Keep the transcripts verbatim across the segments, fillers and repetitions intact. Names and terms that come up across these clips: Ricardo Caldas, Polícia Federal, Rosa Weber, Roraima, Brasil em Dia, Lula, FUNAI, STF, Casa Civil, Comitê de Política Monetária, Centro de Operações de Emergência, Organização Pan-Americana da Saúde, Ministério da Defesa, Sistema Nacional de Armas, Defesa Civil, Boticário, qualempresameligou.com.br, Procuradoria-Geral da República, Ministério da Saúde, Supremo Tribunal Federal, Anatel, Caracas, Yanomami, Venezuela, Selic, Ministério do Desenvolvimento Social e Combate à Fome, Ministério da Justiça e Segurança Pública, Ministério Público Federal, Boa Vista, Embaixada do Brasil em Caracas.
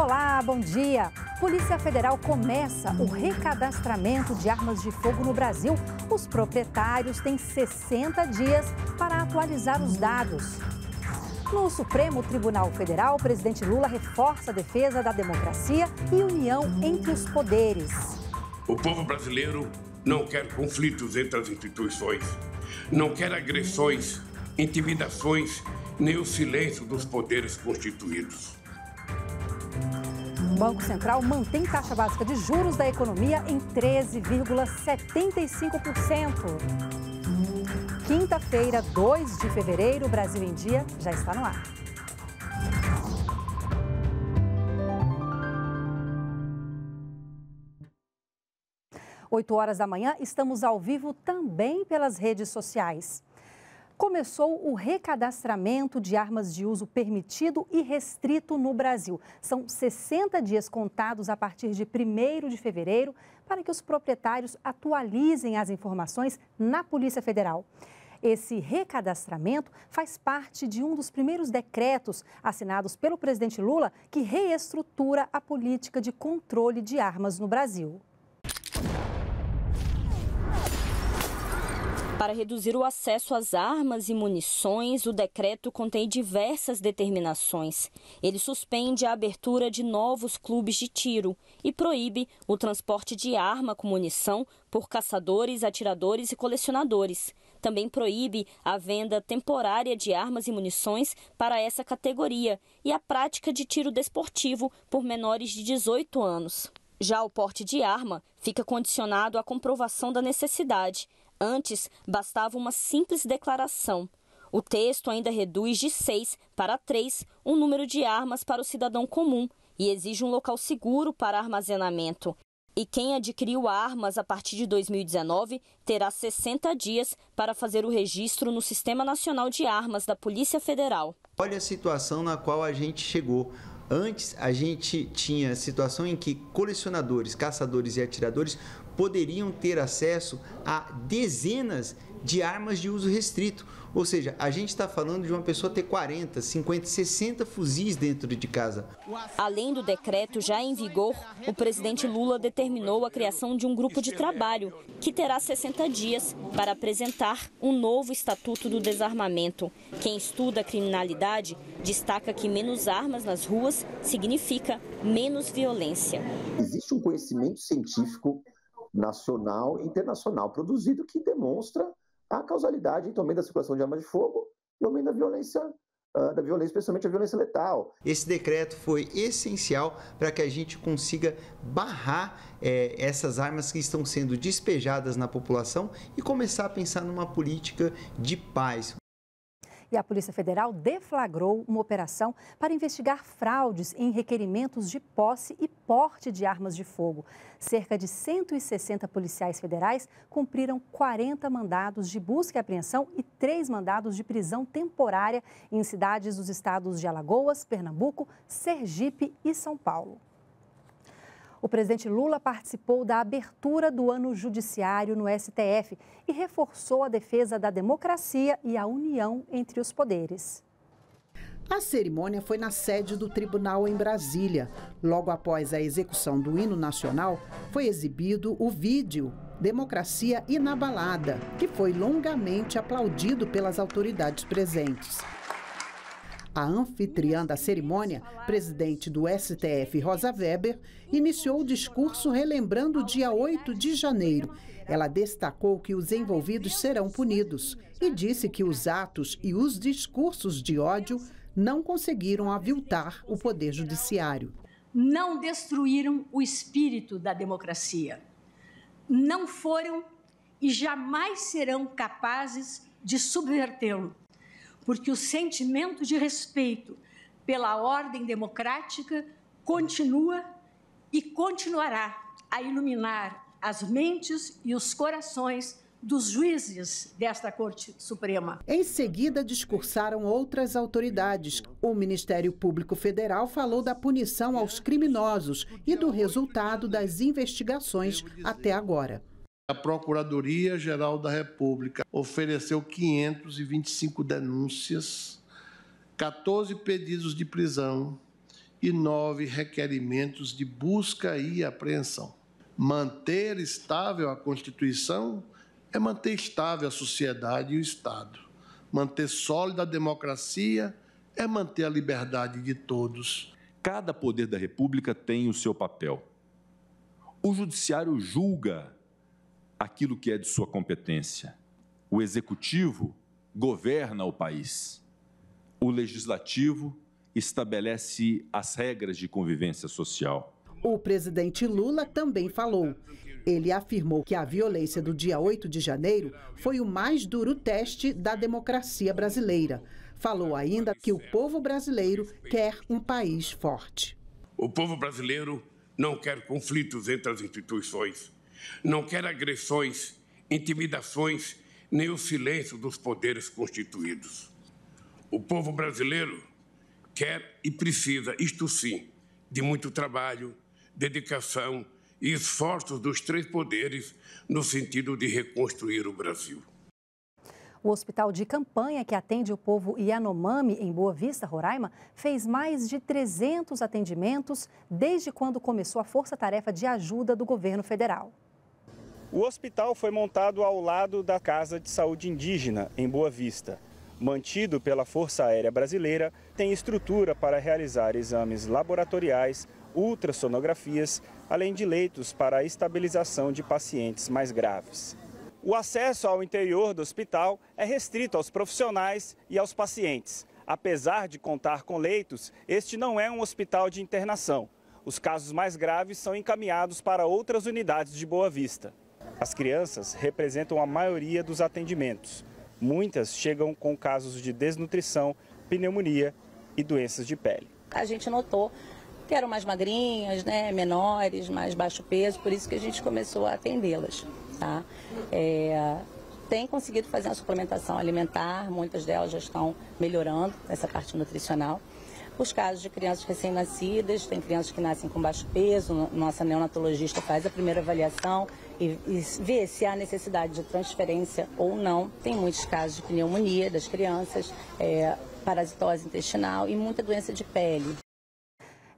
Olá, bom dia! Polícia Federal começa o recadastramento de armas de fogo no Brasil. Os proprietários têm sessenta dias para atualizar os dados. No Supremo Tribunal Federal, o presidente Lula reforça a defesa da democracia e união entre os poderes. O povo brasileiro não quer conflitos entre as instituições, não quer agressões, intimidações, nem o silêncio dos poderes constituídos. O Banco Central mantém taxa básica de juros da economia em treze vírgula setenta e cinco por cento. Quinta-feira, dois de fevereiro, o Brasil em Dia já está no ar. oito horas da manhã, estamos ao vivo também pelas redes sociais. Começou o recadastramento de armas de uso permitido e restrito no Brasil. São sessenta dias contados a partir de primeiro de fevereiro para que os proprietários atualizem as informações na Polícia Federal. Esse recadastramento faz parte de um dos primeiros decretos assinados pelo presidente Lula que reestrutura a política de controle de armas no Brasil. Para reduzir o acesso às armas e munições, o decreto contém diversas determinações. Ele suspende a abertura de novos clubes de tiro e proíbe o transporte de arma com munição por caçadores, atiradores e colecionadores. Também proíbe a venda temporária de armas e munições para essa categoria e a prática de tiro desportivo por menores de dezoito anos. Já o porte de arma fica condicionado à comprovação da necessidade. Antes, bastava uma simples declaração. O texto ainda reduz de seis para três o número de armas para o cidadão comum e exige um local seguro para armazenamento. E quem adquiriu armas a partir de dois mil e dezenove terá sessenta dias para fazer o registro no Sistema Nacional de Armas da Polícia Federal. Olha a situação na qual a gente chegou. Antes, a gente tinha situação em que colecionadores, caçadores e atiradores poderiam ter acesso a dezenas de armas de uso restrito. Ou seja, a gente está falando de uma pessoa ter quarenta, cinquenta, sessenta fuzis dentro de casa. Além do decreto já em vigor, o presidente Lula determinou a criação de um grupo de trabalho que terá sessenta dias para apresentar um novo Estatuto do Desarmamento. Quem estuda a criminalidade destaca que menos armas nas ruas significa menos violência. Existe um conhecimento científico nacional e internacional produzido que demonstra a causalidade também da circulação de armas de fogo e aumento da violência, da violência, especialmente a violência letal. Esse decreto foi essencial para que a gente consiga barrar é, essas armas que estão sendo despejadas na população e começar a pensar numa política de paz. E a Polícia Federal deflagrou uma operação para investigar fraudes em requerimentos de posse e porte de armas de fogo. Cerca de cento e sessenta policiais federais cumpriram quarenta mandados de busca e apreensão e três mandados de prisão temporária em cidades dos estados de Alagoas, Pernambuco, Sergipe e São Paulo. O presidente Lula participou da abertura do ano judiciário no S T F e reforçou a defesa da democracia e a união entre os poderes. A cerimônia foi na sede do tribunal em Brasília. Logo após a execução do hino nacional, foi exibido o vídeo Democracia Inabalada, que foi longamente aplaudido pelas autoridades presentes. A anfitriã da cerimônia, presidente do S T F, Rosa Weber, iniciou o discurso relembrando o dia oito de janeiro. Ela destacou que os envolvidos serão punidos e disse que os atos e os discursos de ódio não conseguiram aviltar o poder judiciário. Não destruíram o espírito da democracia. Não foram e jamais serão capazes de subvertê-lo. Porque o sentimento de respeito pela ordem democrática continua e continuará a iluminar as mentes e os corações dos juízes desta Corte Suprema. Em seguida, discursaram outras autoridades. O Ministério Público Federal falou da punição aos criminosos e do resultado das investigações até agora. A Procuradoria-Geral da República ofereceu quinhentas e vinte e cinco denúncias, quatorze pedidos de prisão e nove requerimentos de busca e apreensão. Manter estável a Constituição é manter estável a sociedade e o Estado. Manter sólida a democracia é manter a liberdade de todos. Cada poder da República tem o seu papel. O Judiciário julga aquilo que é de sua competência. O Executivo governa o país. O Legislativo estabelece as regras de convivência social. O presidente Lula também falou. Ele afirmou que a violência do dia oito de janeiro foi o mais duro teste da democracia brasileira. Falou ainda que o povo brasileiro quer um país forte. O povo brasileiro não quer conflitos entre as instituições, não quer agressões, intimidações, nem o silêncio dos poderes constituídos. O povo brasileiro quer e precisa, isto sim, de muito trabalho, dedicação e esforços dos três poderes no sentido de reconstruir o Brasil. O hospital de campanha que atende o povo Yanomami, em Boa Vista, Roraima, fez mais de trezentos atendimentos desde quando começou a força-tarefa de ajuda do governo federal. O hospital foi montado ao lado da Casa de Saúde Indígena, em Boa Vista. Mantido pela Força Aérea Brasileira, tem estrutura para realizar exames laboratoriais, ultrassonografias, além de leitos para a estabilização de pacientes mais graves. O acesso ao interior do hospital é restrito aos profissionais e aos pacientes. Apesar de contar com leitos, este não é um hospital de internação. Os casos mais graves são encaminhados para outras unidades de Boa Vista. As crianças representam a maioria dos atendimentos. Muitas chegam com casos de desnutrição, pneumonia e doenças de pele. A gente notou que eram mais magrinhas, né, menores, mais baixo peso, por isso que a gente começou a atendê-las. Tá? É, tem conseguido fazer a suplementação alimentar, muitas delas já estão melhorando essa parte nutricional. Os casos de crianças recém-nascidas, tem crianças que nascem com baixo peso, nossa neonatologista faz a primeira avaliação e, e vê se há necessidade de transferência ou não. Tem muitos casos de pneumonia das crianças, é, parasitose intestinal e muita doença de pele.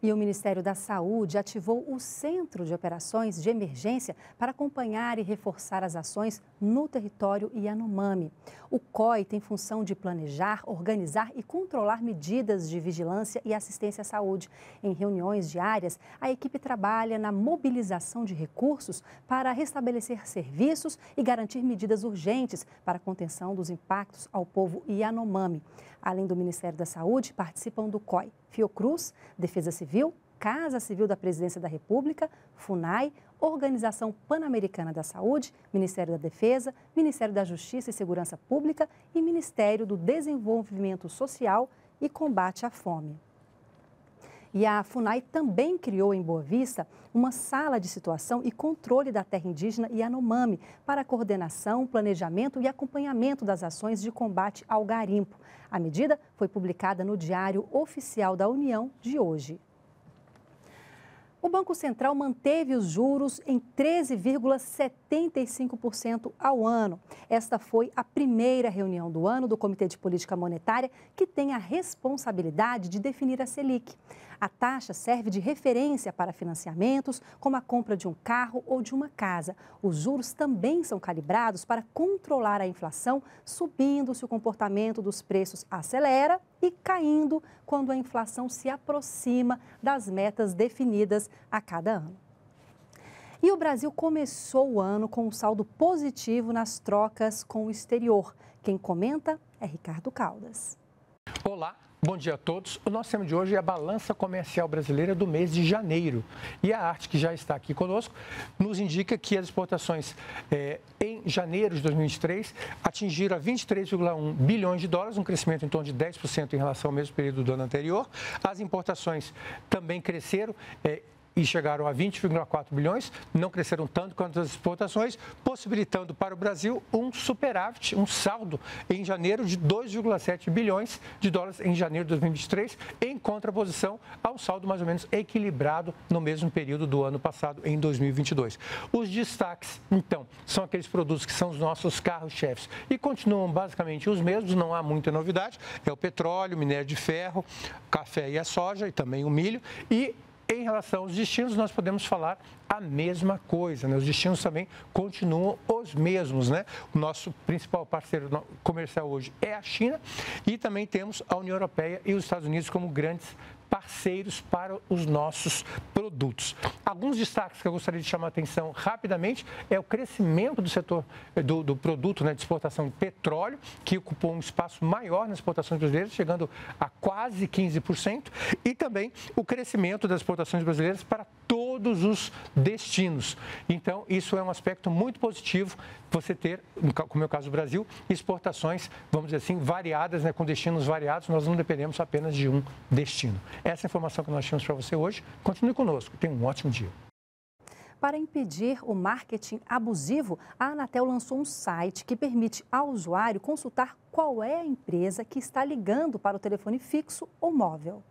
E o Ministério da Saúde ativou o Centro de Operações de Emergência para acompanhar e reforçar as ações no território Yanomami. O C O I tem função de planejar, organizar e controlar medidas de vigilância e assistência à saúde. Em reuniões diárias, a equipe trabalha na mobilização de recursos para restabelecer serviços e garantir medidas urgentes para a contenção dos impactos ao povo Yanomami. Além do Ministério da Saúde, participam do C O I, Fiocruz, Defesa Civil, Casa Civil da Presidência da República, FUNAI, Organização Pan-Americana da Saúde, Ministério da Defesa, Ministério da Justiça e Segurança Pública e Ministério do Desenvolvimento Social e Combate à Fome. E a FUNAI também criou em Boa Vista uma sala de situação e controle da terra indígena Yanomami para coordenação, planejamento e acompanhamento das ações de combate ao garimpo. A medida foi publicada no Diário Oficial da União de hoje. O Banco Central manteve os juros em treze vírgula setenta e cinco por cento ao ano. Esta foi a primeira reunião do ano do Comitê de Política Monetária, que tem a responsabilidade de definir a Selic. A taxa serve de referência para financiamentos, como a compra de um carro ou de uma casa. Os juros também são calibrados para controlar a inflação, subindo se o comportamento dos preços acelera e caindo quando a inflação se aproxima das metas definidas a cada ano. E o Brasil começou o ano com um saldo positivo nas trocas com o exterior. Quem comenta é Ricardo Caldas. Olá, bom dia a todos. O nosso tema de hoje é a balança comercial brasileira do mês de janeiro. E a arte que já está aqui conosco nos indica que as exportações eh, em janeiro de dois mil e vinte e três atingiram a vinte e três vírgula um bilhões de dólares, um crescimento em torno de dez por cento em relação ao mesmo período do ano anterior. As importações também cresceram, eh, e chegaram a vinte vírgula quatro bilhões, não cresceram tanto quanto as exportações, possibilitando para o Brasil um superávit, um saldo em janeiro de dois vírgula sete bilhões de dólares em janeiro de dois mil e vinte e três, em contraposição ao saldo mais ou menos equilibrado no mesmo período do ano passado, em dois mil e vinte e dois. Os destaques, então, são aqueles produtos que são os nossos carros-chefes e continuam basicamente os mesmos, não há muita novidade, é o petróleo, minério de ferro, café e a soja e também o milho. E em relação aos destinos, nós podemos falar a mesma coisa, né? Os destinos também continuam os mesmos, né? O nosso principal parceiro comercial hoje é a China e também temos a União Europeia e os Estados Unidos como grandes parceiros para os nossos produtos. Alguns destaques que eu gostaria de chamar a atenção rapidamente é o crescimento do setor do, do produto, né, de exportação de petróleo, que ocupou um espaço maior nas exportações brasileiras, chegando a quase quinze por cento, e também o crescimento das exportações brasileiras para todos os destinos. Então, isso é um aspecto muito positivo, você ter, como é o caso do Brasil, exportações, vamos dizer assim, variadas, né, com destinos variados, nós não dependemos apenas de um destino. Essa é a informação que nós tínhamos para você hoje. Continue conosco. Tenha um ótimo dia. Para impedir o marketing abusivo, a Anatel lançou um site que permite ao usuário consultar qual é a empresa que está ligando para o telefone fixo ou móvel.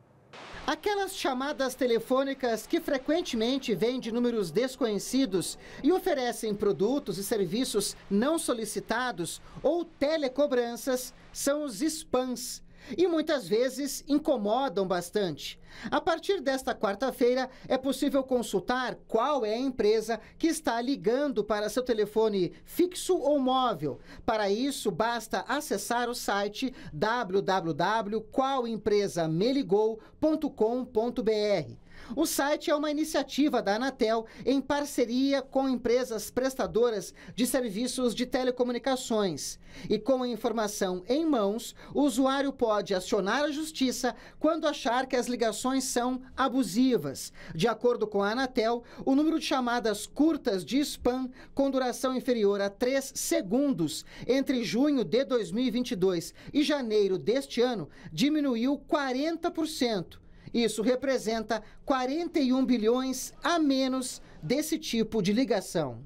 Aquelas chamadas telefônicas que frequentemente vêm de números desconhecidos e oferecem produtos e serviços não solicitados ou telecobranças são os spams. E muitas vezes incomodam bastante. A partir desta quarta-feira, é possível consultar qual é a empresa que está ligando para seu telefone fixo ou móvel. Para isso, basta acessar o site w w w ponto qual empresa me ligou ponto com ponto b r. O site é uma iniciativa da Anatel em parceria com empresas prestadoras de serviços de telecomunicações. E com a informação em mãos, o usuário pode acionar a justiça quando achar que as ligações são abusivas. De acordo com a Anatel, o número de chamadas curtas de spam com duração inferior a três segundos entre junho de dois mil e vinte e dois e janeiro deste ano diminuiu quarenta por cento. Isso representa quarenta e um bilhões a menos desse tipo de ligação.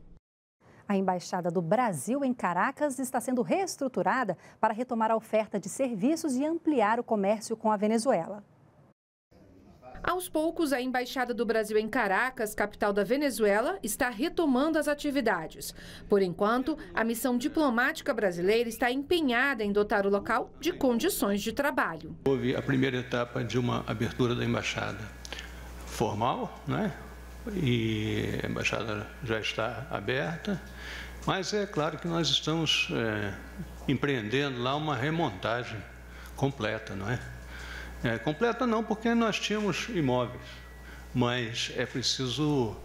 A Embaixada do Brasil em Caracas está sendo reestruturada para retomar a oferta de serviços e ampliar o comércio com a Venezuela. Aos poucos, a Embaixada do Brasil em Caracas, capital da Venezuela, está retomando as atividades. Por enquanto, a missão diplomática brasileira está empenhada em dotar o local de condições de trabalho. Houve a primeira etapa de uma abertura da Embaixada formal, né? E a Embaixada já está aberta, mas é claro que nós estamos é, empreendendo lá uma remontagem completa, não é? É, completa não, porque nós tínhamos imóveis, mas é preciso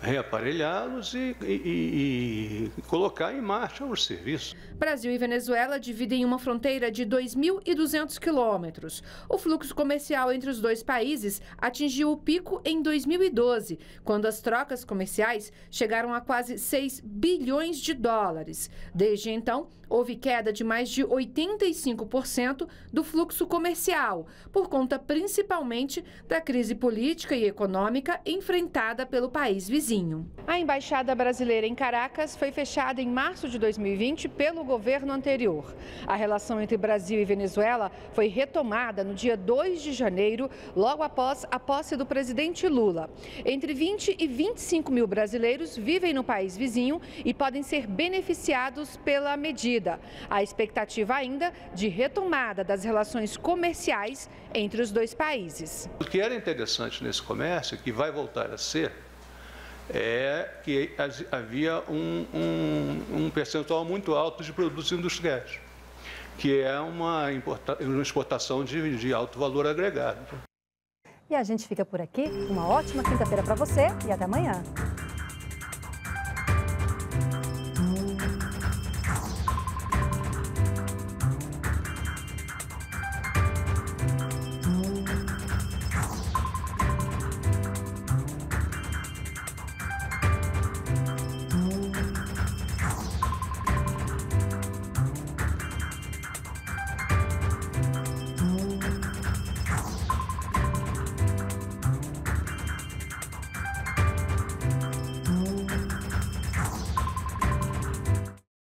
reaparelhá-los e, e, e colocar em marcha os serviços. Brasil e Venezuela dividem uma fronteira de dois mil e duzentos quilômetros. O fluxo comercial entre os dois países atingiu o pico em dois mil e doze, quando as trocas comerciais chegaram a quase seis bilhões de dólares. Desde então, houve queda de mais de oitenta e cinco por cento do fluxo comercial, por conta principalmente da crise política e econômica enfrentada pelo país vizinho. A Embaixada Brasileira em Caracas foi fechada em março de dois mil e vinte pelo governo anterior. A relação entre Brasil e Venezuela foi retomada no dia dois de janeiro, logo após a posse do presidente Lula. Entre vinte e vinte e cinco mil brasileiros vivem no país vizinho e podem ser beneficiados pela medida. A expectativa ainda de retomada das relações comerciais entre os dois países. O que era interessante nesse comércio, que vai voltar a ser, é que havia um, um, um percentual muito alto de produtos industriais, que é uma, importa, uma exportação de, de alto valor agregado. E a gente fica por aqui. Uma ótima quinta-feira para você e até amanhã.